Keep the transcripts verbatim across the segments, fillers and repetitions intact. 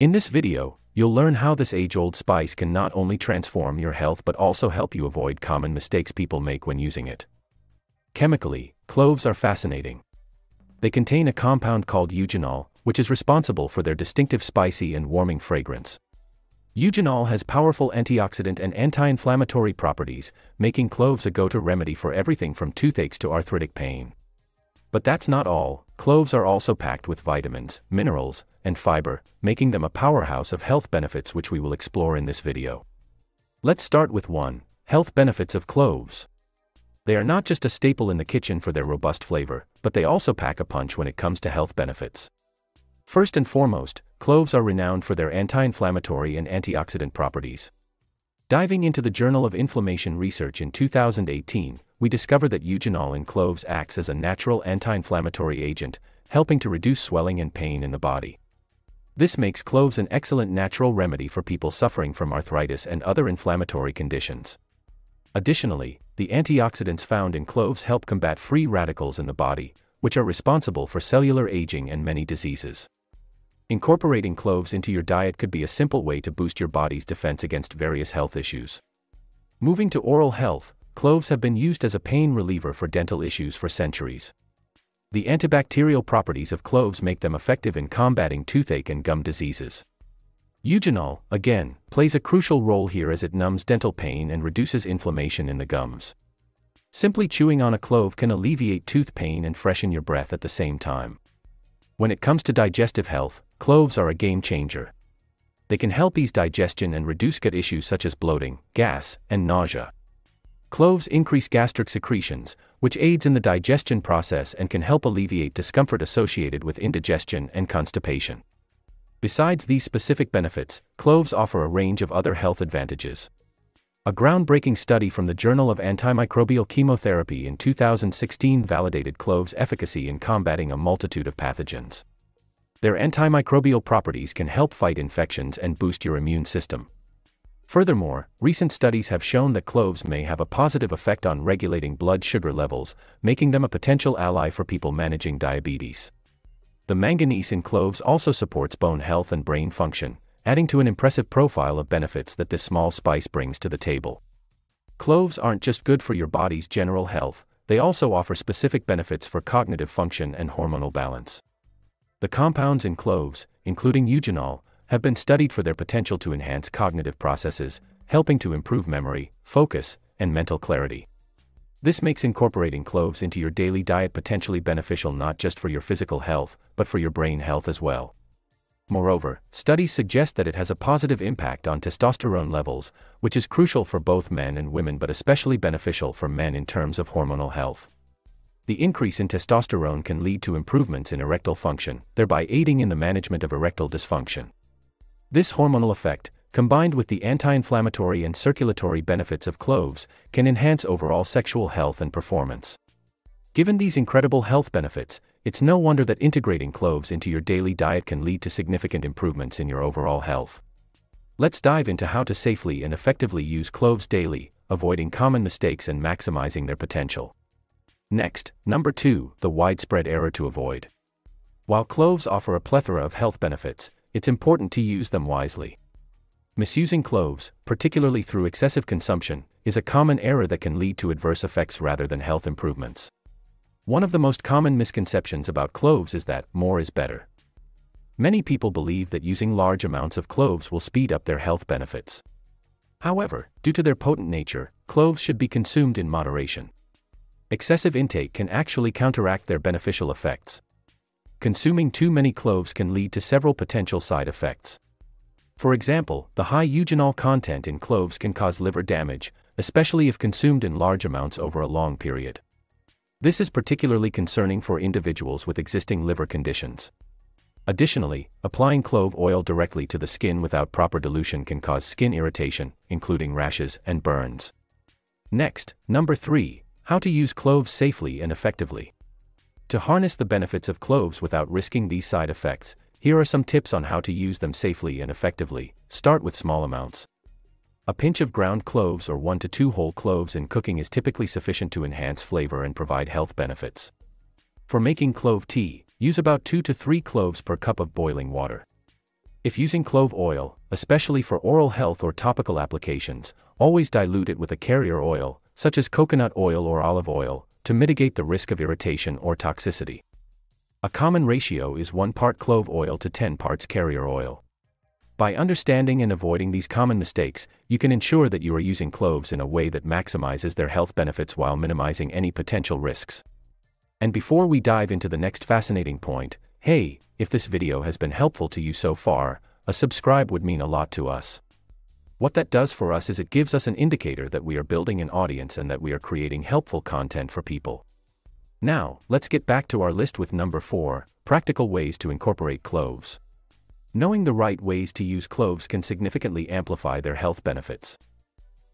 In this video, you'll learn how this age-old spice can not only transform your health but also help you avoid common mistakes people make when using it. Chemically, cloves are fascinating. They contain a compound called eugenol, which is responsible for their distinctive spicy and warming fragrance. Eugenol has powerful antioxidant and anti-inflammatory properties, making cloves a go-to remedy for everything from toothaches to arthritic pain. But that's not all. Cloves are also packed with vitamins, minerals, and fiber, making them a powerhouse of health benefits which we will explore in this video. Let's start with one. Health benefits of cloves. They are not just a staple in the kitchen for their robust flavor, but they also pack a punch when it comes to health benefits. First and foremost, cloves are renowned for their anti-inflammatory and antioxidant properties. Diving into the Journal of Inflammation Research in two thousand eighteen, we discover that eugenol in cloves acts as a natural anti-inflammatory agent, helping to reduce swelling and pain in the body. This makes cloves an excellent natural remedy for people suffering from arthritis and other inflammatory conditions. Additionally, the antioxidants found in cloves help combat free radicals in the body, which are responsible for cellular aging and many diseases. Incorporating cloves into your diet could be a simple way to boost your body's defense against various health issues. Moving to oral health, cloves have been used as a pain reliever for dental issues for centuries. The antibacterial properties of cloves make them effective in combating toothache and gum diseases. Eugenol, again, plays a crucial role here as it numbs dental pain and reduces inflammation in the gums. Simply chewing on a clove can alleviate tooth pain and freshen your breath at the same time. When it comes to digestive health, cloves are a game changer. They can help ease digestion and reduce gut issues such as bloating, gas, and nausea. Cloves increase gastric secretions, which aids in the digestion process and can help alleviate discomfort associated with indigestion and constipation. Besides these specific benefits, cloves offer a range of other health advantages. A groundbreaking study from the Journal of Antimicrobial Chemotherapy in two thousand sixteen validated cloves' efficacy in combating a multitude of pathogens. Their antimicrobial properties can help fight infections and boost your immune system. Furthermore, recent studies have shown that cloves may have a positive effect on regulating blood sugar levels, making them a potential ally for people managing diabetes. The manganese in cloves also supports bone health and brain function, adding to an impressive profile of benefits that this small spice brings to the table. Cloves aren't just good for your body's general health, they also offer specific benefits for cognitive function and hormonal balance. The compounds in cloves, including eugenol, have been studied for their potential to enhance cognitive processes, helping to improve memory, focus, and mental clarity. This makes incorporating cloves into your daily diet potentially beneficial not just for your physical health, but for your brain health as well. Moreover, studies suggest that it has a positive impact on testosterone levels, which is crucial for both men and women but especially beneficial for men in terms of hormonal health. The increase in testosterone can lead to improvements in erectile function, thereby aiding in the management of erectile dysfunction. This hormonal effect, combined with the anti-inflammatory and circulatory benefits of cloves, can enhance overall sexual health and performance. Given these incredible health benefits, it's no wonder that integrating cloves into your daily diet can lead to significant improvements in your overall health. Let's dive into how to safely and effectively use cloves daily, avoiding common mistakes and maximizing their potential. Next, number two, the widespread error to avoid. While cloves offer a plethora of health benefits, it's important to use them wisely. Misusing cloves, particularly through excessive consumption, is a common error that can lead to adverse effects rather than health improvements. One of the most common misconceptions about cloves is that more is better. Many people believe that using large amounts of cloves will speed up their health benefits. However, due to their potent nature, cloves should be consumed in moderation. Excessive intake can actually counteract their beneficial effects. Consuming too many cloves can lead to several potential side effects. For example, the high eugenol content in cloves can cause liver damage, especially if consumed in large amounts over a long period. This is particularly concerning for individuals with existing liver conditions. Additionally, applying clove oil directly to the skin without proper dilution can cause skin irritation, including rashes and burns. Next, number three, how to use cloves safely and effectively. To harness the benefits of cloves without risking these side effects, here are some tips on how to use them safely and effectively. Start with small amounts. A pinch of ground cloves or one to two whole cloves in cooking is typically sufficient to enhance flavor and provide health benefits. For making clove tea, use about two to three cloves per cup of boiling water. If using clove oil, especially for oral health or topical applications, always dilute it with a carrier oil, such as coconut oil or olive oil, to mitigate the risk of irritation or toxicity. A common ratio is one part clove oil to ten parts carrier oil. By understanding and avoiding these common mistakes, you can ensure that you are using cloves in a way that maximizes their health benefits while minimizing any potential risks. And before we dive into the next fascinating point, hey, if this video has been helpful to you so far, a subscribe would mean a lot to us. What that does for us is it gives us an indicator that we are building an audience and that we are creating helpful content for people. Now, let's get back to our list with number four, practical ways to incorporate cloves. Knowing the right ways to use cloves can significantly amplify their health benefits.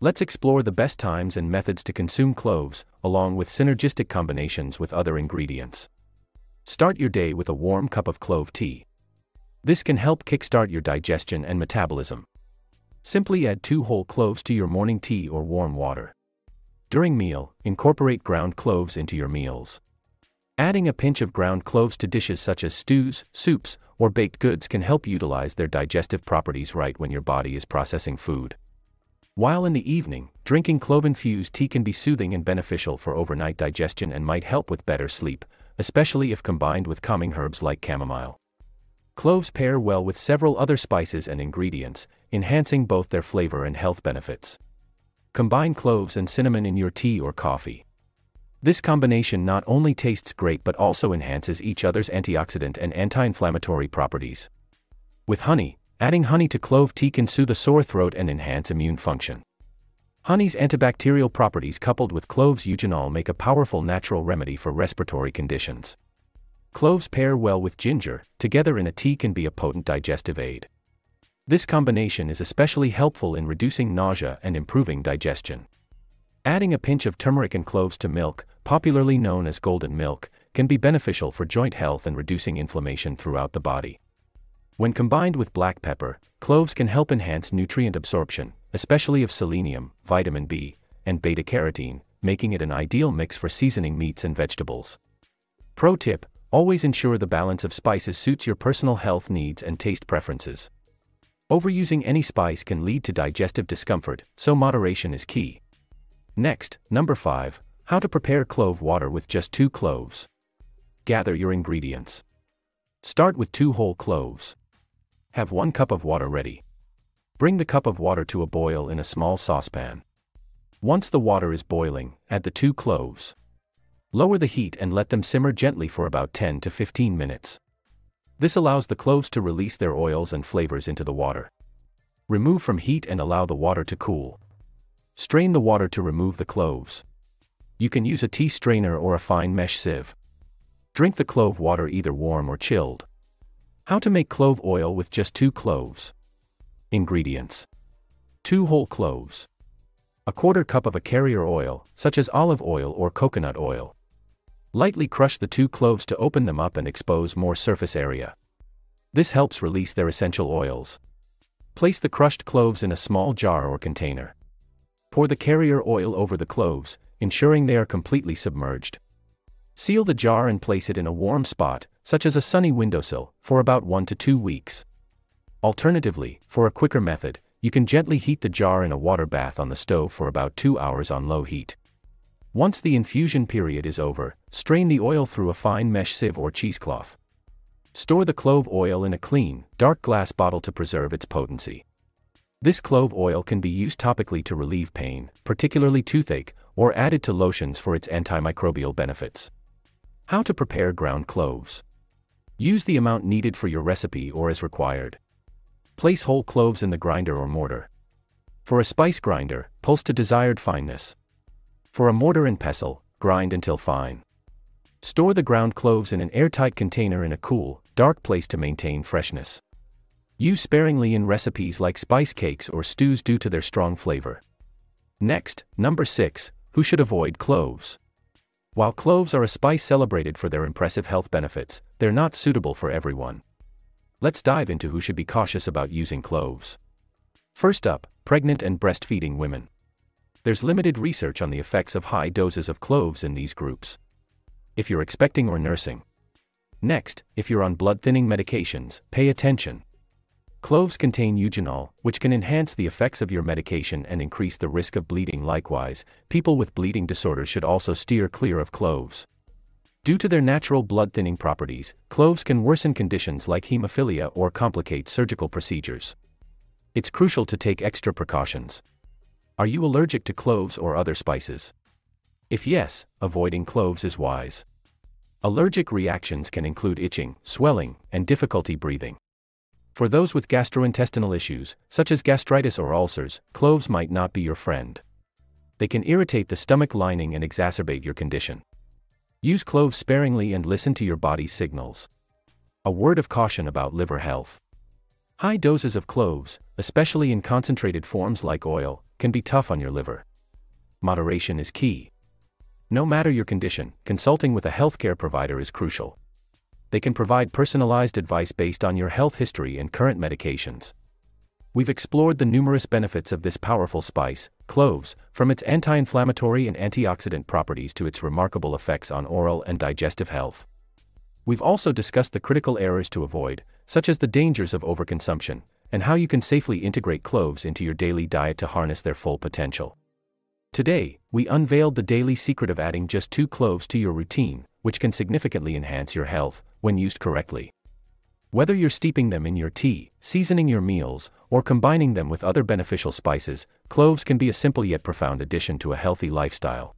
Let's explore the best times and methods to consume cloves, along with synergistic combinations with other ingredients. Start your day with a warm cup of clove tea. This can help kickstart your digestion and metabolism. Simply add two whole cloves to your morning tea or warm water. During meal, incorporate ground cloves into your meals. Adding a pinch of ground cloves to dishes such as stews, soups, or baked goods can help utilize their digestive properties right when your body is processing food. While in the evening, drinking clove-infused tea can be soothing and beneficial for overnight digestion and might help with better sleep, especially if combined with calming herbs like chamomile. Cloves pair well with several other spices and ingredients, enhancing both their flavor and health benefits. Combine cloves and cinnamon in your tea or coffee. This combination not only tastes great but also enhances each other's antioxidant and anti-inflammatory properties. With honey, adding honey to clove tea can soothe a sore throat and enhance immune function. Honey's antibacterial properties coupled with cloves' eugenol make a powerful natural remedy for respiratory conditions. Cloves pair well with ginger, together in a tea can be a potent digestive aid. This combination is especially helpful in reducing nausea and improving digestion. Adding a pinch of turmeric and cloves to milk, popularly known as golden milk, can be beneficial for joint health and reducing inflammation throughout the body. When combined with black pepper, cloves can help enhance nutrient absorption, especially of selenium, vitamin B, and beta-carotene, making it an ideal mix for seasoning meats and vegetables. Pro tip: always ensure the balance of spices suits your personal health needs and taste preferences. Overusing any spice can lead to digestive discomfort, so moderation is key. Next, number five, how to prepare clove water with just two cloves. Gather your ingredients. Start with two whole cloves. Have one cup of water ready. Bring the cup of water to a boil in a small saucepan. Once the water is boiling, add the two cloves. Lower the heat and let them simmer gently for about ten to fifteen minutes. This allows the cloves to release their oils and flavors into the water. Remove from heat and allow the water to cool. Strain the water to remove the cloves. You can use a tea strainer or a fine mesh sieve. Drink the clove water either warm or chilled. How to make clove oil with just two cloves. Ingredients: two whole cloves, a quarter cup of a carrier oil, such as olive oil or coconut oil. Lightly crush the two cloves to open them up and expose more surface area. This helps release their essential oils. Place the crushed cloves in a small jar or container. Pour the carrier oil over the cloves, ensuring they are completely submerged. Seal the jar and place it in a warm spot, such as a sunny windowsill, for about one to two weeks. Alternatively, for a quicker method, you can gently heat the jar in a water bath on the stove for about two hours on low heat. Once the infusion period is over, strain the oil through a fine mesh sieve or cheesecloth. Store the clove oil in a clean, dark glass bottle to preserve its potency. This clove oil can be used topically to relieve pain, particularly toothache, or added to lotions for its antimicrobial benefits. How to prepare ground cloves. Use the amount needed for your recipe or as required. Place whole cloves in the grinder or mortar. For a spice grinder, pulse to desired fineness. For a mortar and pestle, grind until fine. Store the ground cloves in an airtight container in a cool, dark place to maintain freshness. Use sparingly in recipes like spice cakes or stews due to their strong flavor. Next, number six, who should avoid cloves? While cloves are a spice celebrated for their impressive health benefits, they're not suitable for everyone. Let's dive into who should be cautious about using cloves. First up, pregnant and breastfeeding women. There's limited research on the effects of high doses of cloves in these groups. If you're expecting or nursing. Next, if you're on blood-thinning medications, pay attention. Cloves contain eugenol, which can enhance the effects of your medication and increase the risk of bleeding. Likewise, people with bleeding disorders should also steer clear of cloves. Due to their natural blood-thinning properties, cloves can worsen conditions like hemophilia or complicate surgical procedures. It's crucial to take extra precautions. Are you allergic to cloves or other spices? If yes, avoiding cloves is wise. Allergic reactions can include itching, swelling, and difficulty breathing. For those with gastrointestinal issues, such as gastritis or ulcers, cloves might not be your friend. They can irritate the stomach lining and exacerbate your condition. Use cloves sparingly and listen to your body's signals. A word of caution about liver health. High doses of cloves, especially in concentrated forms like oil, can be tough on your liver. Moderation is key. No matter your condition, consulting with a healthcare provider is crucial. They can provide personalized advice based on your health history and current medications. We've explored the numerous benefits of this powerful spice, cloves, from its anti-inflammatory and antioxidant properties to its remarkable effects on oral and digestive health. We've also discussed the critical errors to avoid, such as the dangers of overconsumption, and how you can safely integrate cloves into your daily diet to harness their full potential. Today, we unveiled the daily secret of adding just two cloves to your routine, which can significantly enhance your health when used correctly. Whether you're steeping them in your tea, seasoning your meals, or combining them with other beneficial spices, cloves can be a simple yet profound addition to a healthy lifestyle.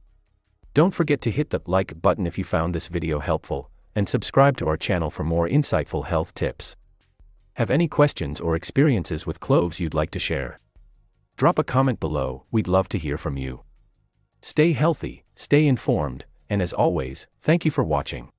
Don't forget to hit the like button if you found this video helpful, and subscribe to our channel for more insightful health tips. Have any questions or experiences with cloves you'd like to share? Drop a comment below, we'd love to hear from you. Stay healthy, stay informed, and as always, thank you for watching.